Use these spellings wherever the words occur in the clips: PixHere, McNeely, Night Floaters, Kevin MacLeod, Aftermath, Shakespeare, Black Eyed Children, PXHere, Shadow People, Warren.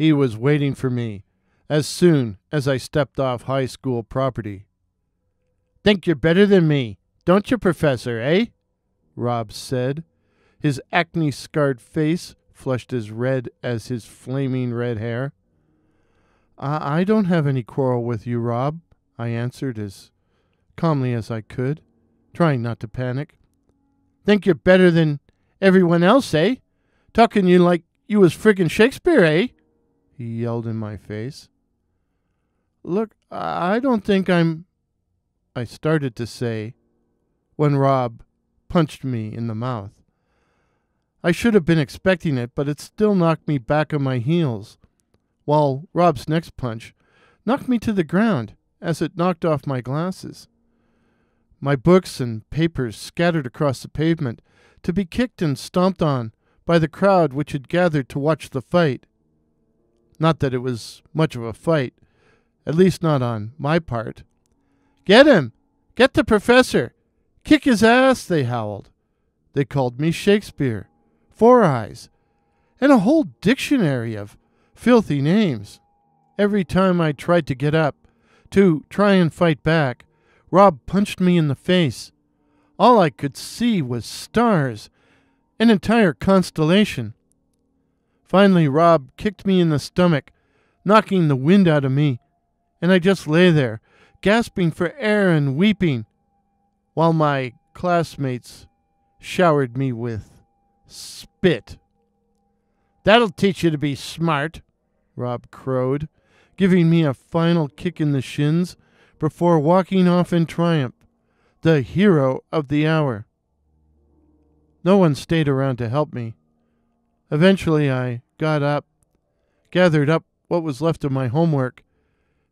He was waiting for me as soon as I stepped off high school property. "Think you're better than me, don't you, Professor, eh?" Rob said. His acne-scarred face flushed as red as his flaming red hair. "I don't have any quarrel with you, Rob," I answered as calmly as I could, trying not to panic. "Think you're better than everyone else, eh? Talking you like you was friggin' Shakespeare, eh?" he yelled in my face. "Look, I don't think I'm—" I started to say, when Rob punched me in the mouth. I should have been expecting it, but it still knocked me back on my heels, while Rob's next punch knocked me to the ground as it knocked off my glasses. My books and papers scattered across the pavement to be kicked and stomped on by the crowd which had gathered to watch the fight. Not that it was much of a fight, at least not on my part. "Get him! Get the professor! Kick his ass!" they howled. They called me Shakespeare, Four Eyes, and a whole dictionary of filthy names. Every time I tried to get up to try and fight back, Rob punched me in the face. All I could see was stars, an entire constellation. Finally, Rob kicked me in the stomach, knocking the wind out of me, and I just lay there, gasping for air and weeping, while my classmates showered me with spit. "That'll teach you to be smart," Rob crowed, giving me a final kick in the shins before walking off in triumph, the hero of the hour. No one stayed around to help me. Eventually I got up, gathered up what was left of my homework,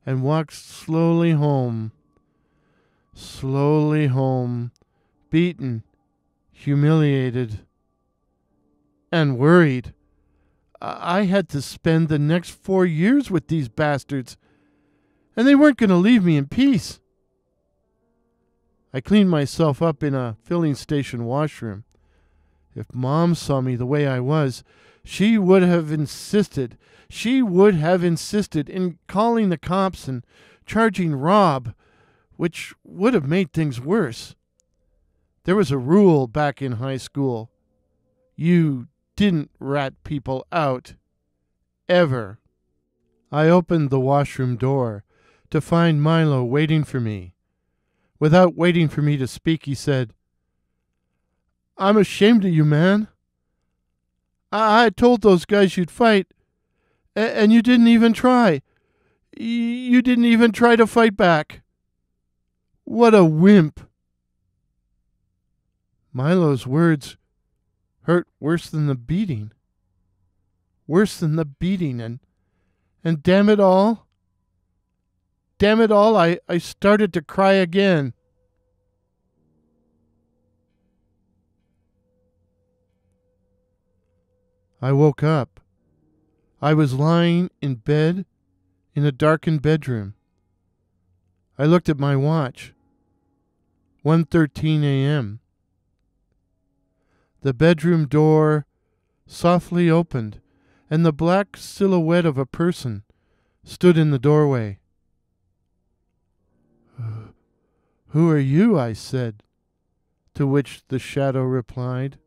and walked slowly home, beaten, humiliated, and worried. I had to spend the next 4 years with these bastards, and they weren't going to leave me in peace. I cleaned myself up in a filling station washroom. If Mom saw me the way I was, she would have insisted. She would have insisted in calling the cops and charging Rob, which would have made things worse. There was a rule back in high school. You didn't rat people out. Ever. I opened the washroom door to find Milo waiting for me. Without waiting for me to speak, he said, "I'm ashamed of you, man. I told those guys you'd fight, and you didn't even try. You didn't even try to fight back. What a wimp." Milo's words hurt worse than the beating. Worse than the beating, and damn it all, I started to cry again. I woke up. I was lying in bed in a darkened bedroom. I looked at my watch. 1:13 a.m. The bedroom door softly opened, and the black silhouette of a person stood in the doorway. "Who are you?" I said, to which the shadow replied,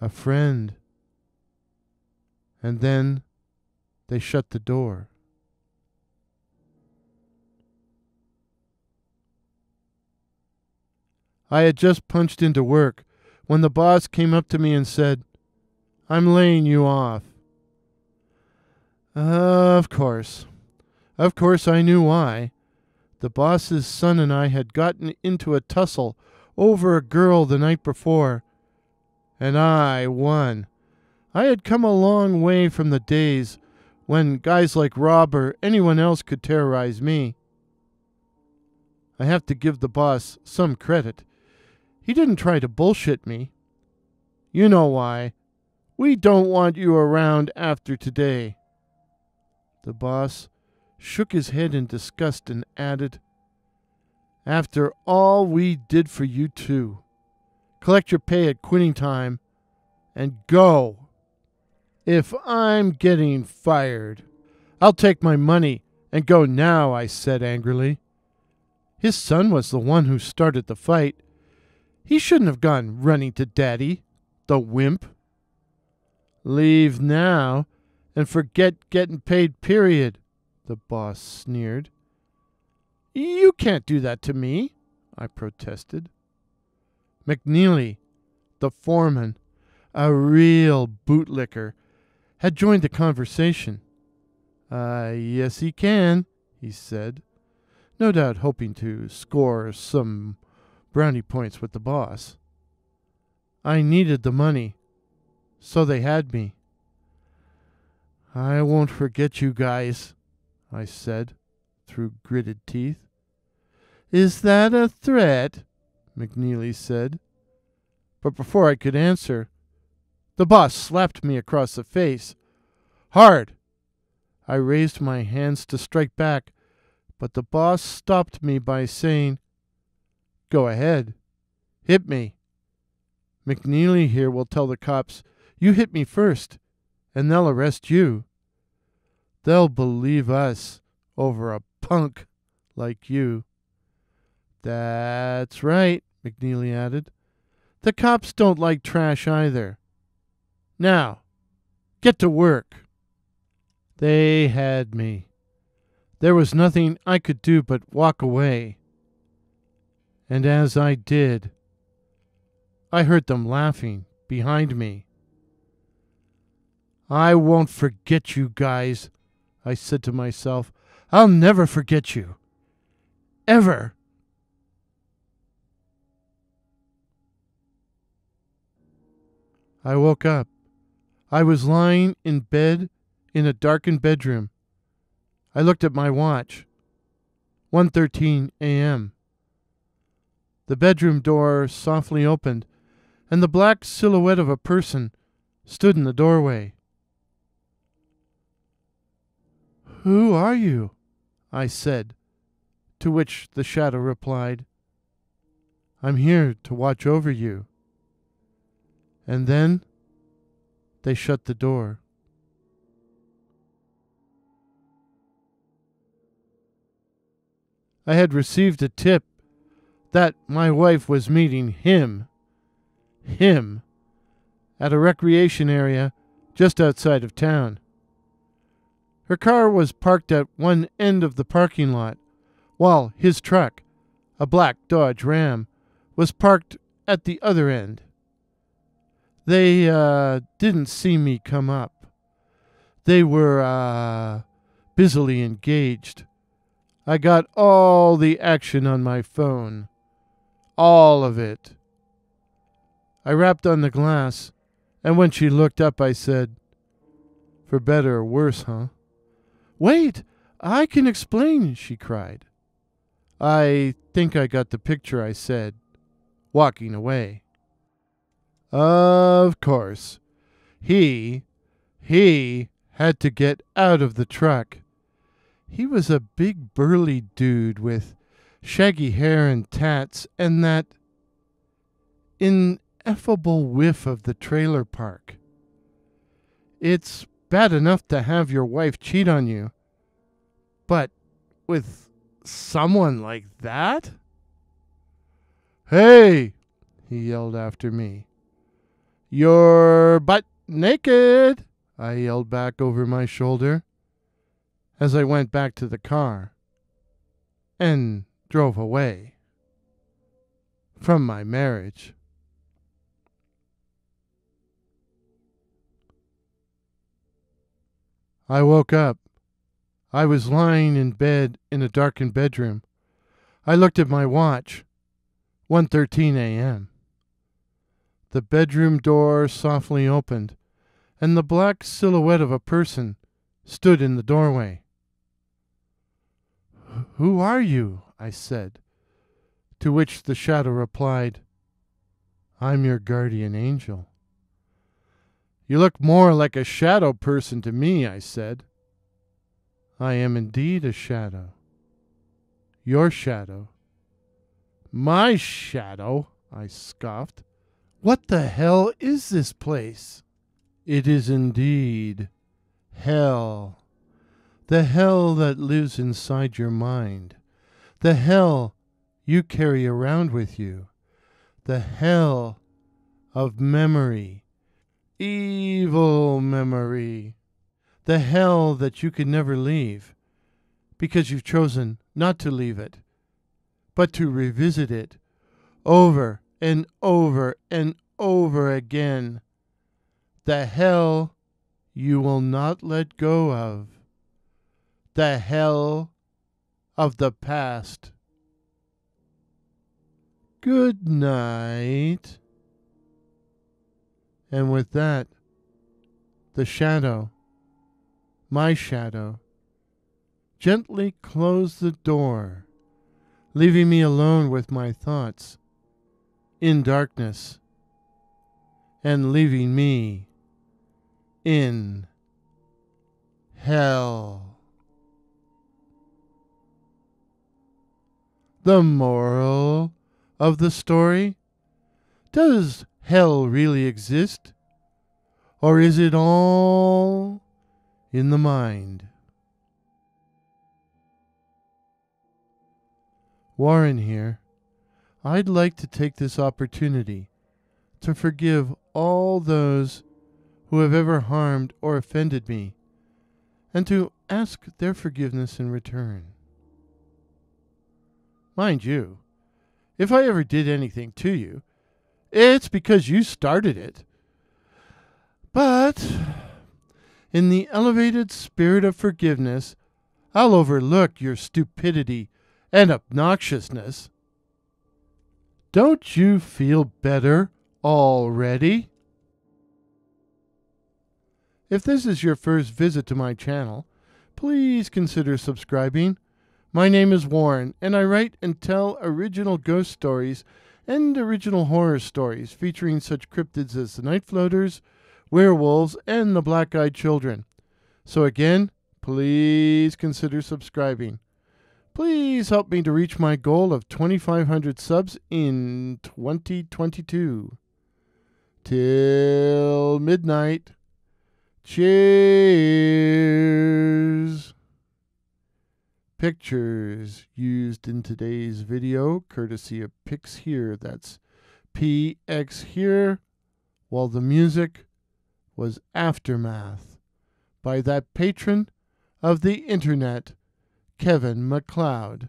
"A friend." And then they shut the door. I had just punched into work when the boss came up to me and said, "I'm laying you off." Of course I knew why. The boss's son and I had gotten into a tussle over a girl the night before, and I won. I had come a long way from the days when guys like Rob or anyone else could terrorize me. I have to give the boss some credit. He didn't try to bullshit me. "You know why. We don't want you around after today." The boss shook his head in disgust and added, "After all we did for you two, collect your pay at quitting time and go." If I'm getting fired, I'll take my money and go now, I said angrily. His son was the one who started the fight. He shouldn't have gone running to Daddy, the wimp. Leave now and forget getting paid, period, the boss sneered. You can't do that to me, I protested. McNeely, the foreman, a real bootlicker, had joined the conversation. Yes, he can, he said, no doubt hoping to score some brownie points with the boss. I needed the money, so they had me. I won't forget you guys, I said through gritted teeth. Is that a threat? McNeely said. But before I could answer, the boss slapped me across the face. Hard! I raised my hands to strike back, but the boss stopped me by saying, Go ahead. Hit me. McNeely here will tell the cops, You hit me first, and they'll arrest you. They'll believe us over a punk like you. That's right, McNeely added. The cops don't like trash either. Now, get to work. They had me. There was nothing I could do but walk away. And as I did, I heard them laughing behind me. I won't forget you guys, I said to myself. I'll never forget you. Ever. I woke up. I was lying in bed in a darkened bedroom. I looked at my watch. 1:13 a.m. The bedroom door softly opened, and the black silhouette of a person stood in the doorway. Who are you? I said, to which the shadow replied, I'm here to watch over you. And then they shut the door. I had received a tip that my wife was meeting him, at a recreation area just outside of town. Her car was parked at one end of the parking lot, while his truck, a black Dodge Ram, was parked at the other end. They didn't see me come up. They were busily engaged. I got all the action on my phone. All of it. I rapped on the glass, and when she looked up, I said, For better or worse, huh? Wait, I can explain, she cried. I think I got the picture, I said, walking away. Of course. He had to get out of the truck. He was a big burly dude with shaggy hair and tats and that ineffable whiff of the trailer park. It's bad enough to have your wife cheat on you, but with someone like that? Hey, he yelled after me. You're butt naked, I yelled back over my shoulder as I went back to the car and drove away from my marriage. I woke up. I was lying in bed in a darkened bedroom. I looked at my watch. 1:13 a.m. The bedroom door softly opened, and the black silhouette of a person stood in the doorway. Who are you? I said, to which the shadow replied, I'm your guardian angel. You look more like a shadow person to me, I said. I am indeed a shadow. Your shadow. My shadow, I scoffed. What the hell is this place? It is indeed hell. The hell that lives inside your mind. The hell you carry around with you. The hell of memory. Evil memory. The hell that you can never leave, because you've chosen not to leave it, but to revisit it over and over and over again. The hell you will not let go of. The hell of the past. Good night. And with that, the shadow, my shadow, gently closed the door, leaving me alone with my thoughts in darkness, and leaving me in hell. The moral of the story? Does hell really exist? Or is it all in the mind? Warren here. I'd like to take this opportunity to forgive all those who have ever harmed or offended me, and to ask their forgiveness in return. Mind you, if I ever did anything to you, it's because you started it. But in the elevated spirit of forgiveness, I'll overlook your stupidity and obnoxiousness. Don't you feel better already? If this is your first visit to my channel, please consider subscribing. My name is Warren, and I write and tell original ghost stories and original horror stories featuring such cryptids as the Night Floaters, werewolves, and the Black Eyed Children. So again, please consider subscribing. Please help me to reach my goal of 2,500 subs in 2022. Till midnight. Cheers! Pictures used in today's video, courtesy of PixHere. That's PXHere. While the music was Aftermath by that patron of the internet, Kevin MacLeod.